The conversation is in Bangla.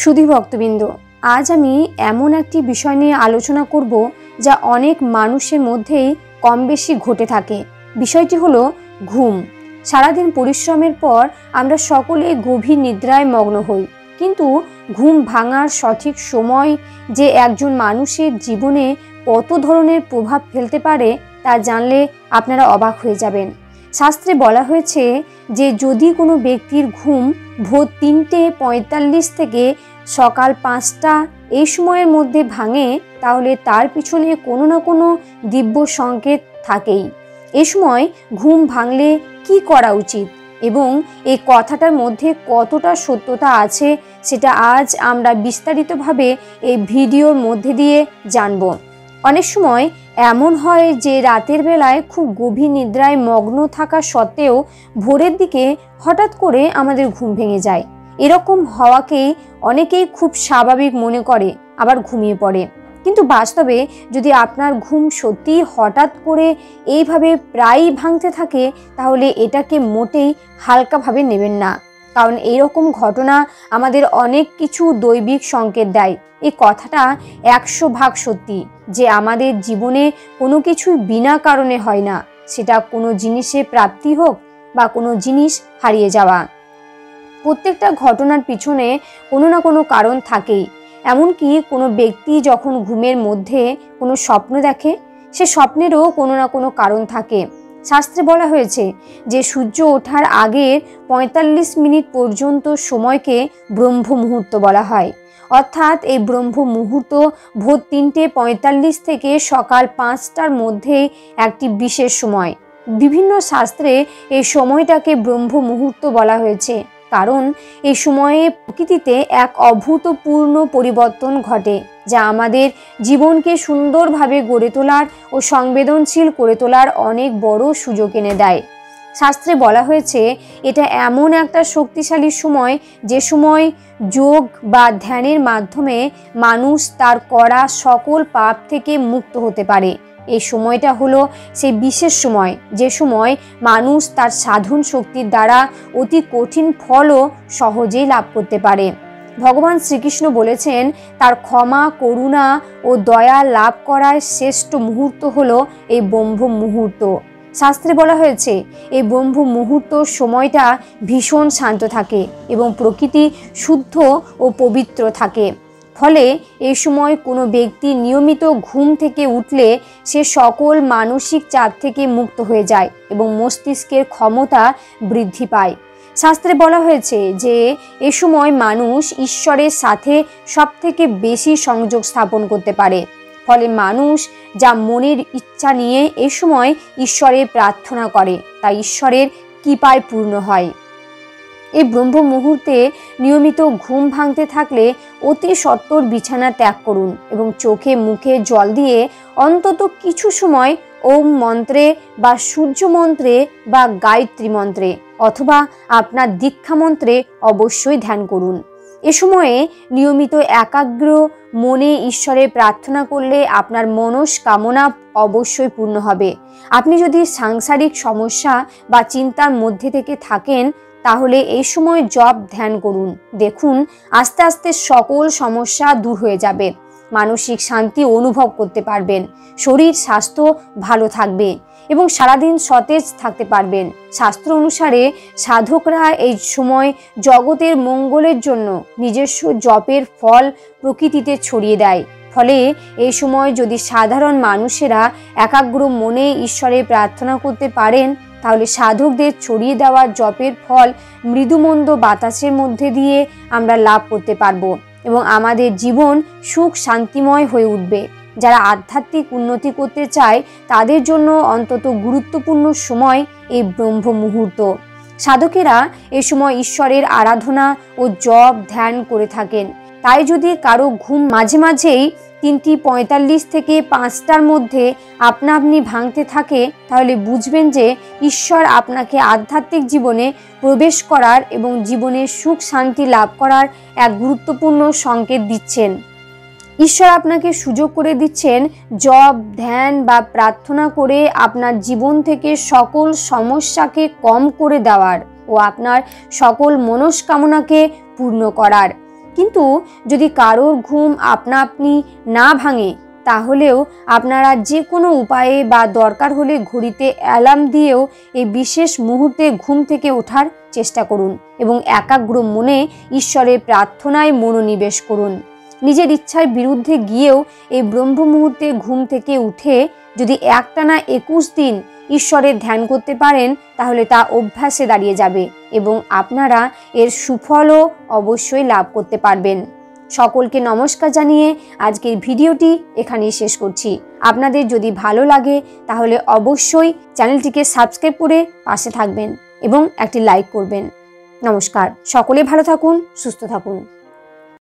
সুধী ভক্তবৃন্দ, আজ আমি এমন একটি বিষয় নিয়ে আলোচনা করব যা অনেক মানুষের মধ্যেই কম বেশি ঘটে থাকে। বিষয়টি হলো ঘুম। সারাদিন পরিশ্রমের পর আমরা সকলে গভীর নিদ্রায় মগ্ন হই, কিন্তু ঘুম ভাঙার সঠিক সময় যে একজন মানুষের জীবনে কত ধরনের প্রভাব ফেলতে পারে তা জানলে আপনারা অবাক হয়ে যাবেন। শাস্ত্রে বলা হয়েছে যে যদি কোনো ব্যক্তির ঘুম ভোর ৩:৪৫ থেকে সকাল ৫টা এই সময়ের মধ্যে ভাঙে, তাহলে তার পিছনে কোনো না কোনো দিব্য সংকেত থাকেই। এ সময় ঘুম ভাঙলে কি করা উচিত এবং এই কথাটার মধ্যে কতটা সত্যতা আছে সেটা আজ আমরা বিস্তারিতভাবে এই ভিডিওর মধ্যে দিয়ে জানব। অনেক সময় এমন হয় যে রাতের বেলায় খুব গভীর নিদ্রায় মগ্ন থাকা সত্ত্বেও ভোরের দিকে হঠাৎ করে আমাদের ঘুম ভেঙে যায়। এরকম হওয়াকেই অনেকেই খুব স্বাভাবিক মনে করে, আবার ঘুমিয়ে পড়ে। কিন্তু বাস্তবে যদি আপনার ঘুম সত্যি হঠাৎ করে এইভাবে প্রায়ই ভাঙতে থাকে, তাহলে এটাকে মোটেই হালকাভাবে নেবেন না, কারণ এইরকম ঘটনা আমাদের অনেক কিছু দৈবিক সংকেত দেয়। এই কথাটা ১০০ ভাগ সত্যি যে আমাদের জীবনে কোনো কিছু বিনা কারণে হয় না, সেটা কোনো জিনিসে প্রাপ্তি হোক বা কোনো জিনিস হারিয়ে যাওয়া। প্রত্যেকটা ঘটনার পিছনে কোনো না কোনো কারণ থাকেই। এমনকি কোনো ব্যক্তি যখন ঘুমের মধ্যে কোনো স্বপ্ন দেখে, সে স্বপ্নেরও কোনো না কোনো কারণ থাকে। শাস্ত্রে বলা হয়েছে যে সূর্য ওঠার আগের ৪৫ মিনিট পর্যন্ত সময়কে ব্রহ্ম মুহূর্ত বলা হয়, অর্থাৎ এই ব্রহ্ম মুহূর্ত ভোর ৩:৪৫ থেকে সকাল ৫টার মধ্যে একটি বিশেষ সময়। বিভিন্ন শাস্ত্রে এই সময়টাকে ব্রহ্ম মুহূর্ত বলা হয়েছে, কারণ এই সময়ে প্রকৃতিতে এক অভূতপূর্ণ পরিবর্তন ঘটে যা আমাদের জীবনকে সুন্দরভাবে গড়ে তোলার ও সংবেদনশীল করে তোলার অনেক বড় সুযোগ এনে দেয়। শাস্ত্রে বলা হয়েছে এটা এমন একটা শক্তিশালী সময় যে সময় যোগ বা ধ্যানের মাধ্যমে মানুষ তার করা সকল পাপ থেকে মুক্ত হতে পারে। এই সময়টা হলো সেই বিশেষ সময় যে সময় মানুষ তার সাধন শক্তির দ্বারা অতি কঠিন ফলও সহজেই লাভ করতে পারে। ভগবান শ্রীকৃষ্ণ বলেছেন তার ক্ষমা, করুণা ও দয়া লাভ করার শ্রেষ্ঠ মুহূর্ত হলো এই ব্রহ্ম মুহূর্ত। শাস্ত্রে বলা হয়েছে এই ব্রহ্ম মুহূর্ত সময়টা ভীষণ শান্ত থাকে এবং প্রকৃতি শুদ্ধ ও পবিত্র থাকে। ফলে এই সময় কোনো ব্যক্তি নিয়মিত ঘুম থেকে উঠলে সে সকল মানসিক চাপ থেকে মুক্ত হয়ে যায় এবং মস্তিষ্কের ক্ষমতা বৃদ্ধি পায়। শাস্ত্রে বলা হয়েছে যে এ সময় মানুষ ঈশ্বরের সাথে সবথেকে বেশি সংযোগ স্থাপন করতে পারে। ফলে মানুষ যা মনের ইচ্ছা নিয়ে এ সময় ঈশ্বরের প্রার্থনা করে তা ঈশ্বরের কৃপায় পূর্ণ হয়। এই ব্রহ্ম মুহূর্তে নিয়মিত ঘুম ভাঙতে থাকলে অতি সত্বর বিছানা ত্যাগ করুন এবং চোখে মুখে জল দিয়ে অন্তত কিছু সময় ওম মন্ত্রে বা সূর্য মন্ত্রে বা গায়ত্রী মন্ত্রে অথবা আপনার দীক্ষা মন্ত্রে অবশ্যই ধ্যান করুন। এ সময়ে নিয়মিত একাগ্র মনে ঈশ্বরের প্রার্থনা করলে আপনার মনস্কামনা অবশ্যই পূর্ণ হবে। আপনি যদি সাংসারিক সমস্যা বা চিন্তার মধ্যে থেকে থাকেন, তাহলে এই সময় জপ ধ্যান করুন। দেখুন আস্তে আস্তে সকল সমস্যা দূর হয়ে যাবে, মানসিক শান্তি অনুভব করতে পারবেন, শরীর স্বাস্থ্য ভালো থাকবে এবং সারাদিন সতেজ থাকতে পারবেন। শাস্ত্র অনুসারে সাধকরা এই সময় জগতের মঙ্গলের জন্য নিজস্ব জপের ফল প্রকৃতিতে ছড়িয়ে দেয়। ফলে এই সময় যদি সাধারণ মানুষেরা একাগ্র মনে ঈশ্বরে প্রার্থনা করতে পারেন, তাহলে সাধকদের ছড়িয়ে দেওয়া জপের ফল মৃদুমন্দ বাতাসের মধ্যে দিয়ে আমরা লাভ করতে পারব এবং আমাদের জীবন সুখ শান্তিময় হয়ে উঠবে। যারা আধ্যাত্মিক উন্নতি করতে চায় তাদের জন্য অন্তত গুরুত্বপূর্ণ সময় এই ব্রহ্ম মুহূর্ত। সাধকেরা এ সময় ঈশ্বরের আরাধনা ও জপ ধ্যান করে থাকেন। তাই যদি কারো ঘুম মাঝে মাঝেই ৩:৪৫ থেকে ৫টার মধ্যে আপনি ভাঙতে থাকে, তাহলে বুঝবেন যে ঈশ্বর আপনাকে আধ্যাত্মিক জীবনে প্রবেশ করার এবং জীবনে সুখ শান্তি লাভ করার এক গুরুত্বপূর্ণ সংকেত দিচ্ছেন। ঈশ্বর আপনাকে সুযোগ করে দিচ্ছেন জপ ধ্যান বা প্রার্থনা করে আপনার জীবন থেকে সকল সমস্যাকে কম করে দেওয়ার ও আপনার সকল মনস্কামনাকে পূর্ণ করার। কিন্তু যদি কারোর ঘুম আপনা আপনি না ভাঙে, তাহলেও আপনারা যে কোনো উপায়ে বা দরকার হলে ঘড়িতে অ্যালার্ম দিয়েও এই বিশেষ মুহূর্তে ঘুম থেকে ওঠার চেষ্টা করুন এবং একাগ্র মনে ঈশ্বরের প্রার্থনায় মনোনিবেশ করুন। নিজের ইচ্ছার বিরুদ্ধে গিয়েও এই ব্রহ্ম মুহূর্তে ঘুম থেকে উঠে যদি একটানা 21 দিন ঈশ্বরের ধ্যান করতে পারেন, তাহলে তা অভ্যাসে দাঁড়িয়ে যাবে এবং আপনারা এর সুফলও অবশ্যই লাভ করতে পারবেন। সকলকে নমস্কার জানিয়ে আজকের ভিডিওটি এখানেই শেষ করছি। আপনাদের যদি ভালো লাগে তাহলে অবশ্যই চ্যানেলটিকে সাবস্ক্রাইব করে পাশে থাকবেন এবং একটি লাইক করবেন। নমস্কার, সকলে ভালো থাকুন, সুস্থ থাকুন।